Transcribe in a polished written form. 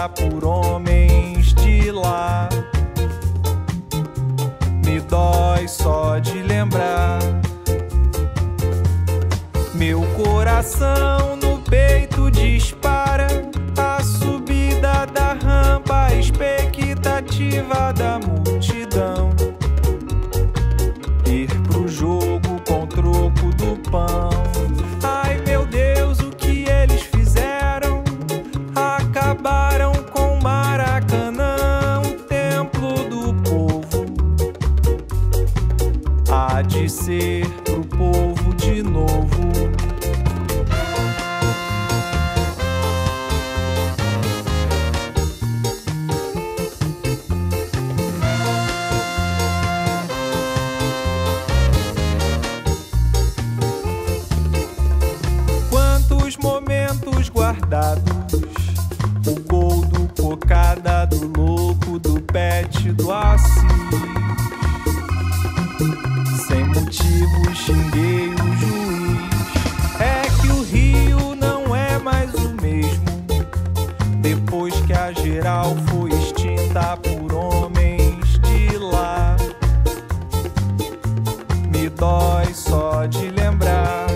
feita por homens de lá. Me dói só de lembrar. Meu coração no peito dispara. A subida da rampa, a expectativa da multidão. Ir pro jogo com troco do pão. Ai meu Deus, o que eles fizeram? Acabaram com Maracanã, o templo do povo. Há de ser pro povo de novo. O gol do Cocada, do Loco, do Pet, do Assis. Sem motivo xinguei o juiz. É que o Rio não é mais o mesmo depois que a geral foi extinta por homens de lá. Me dói só de lembrar.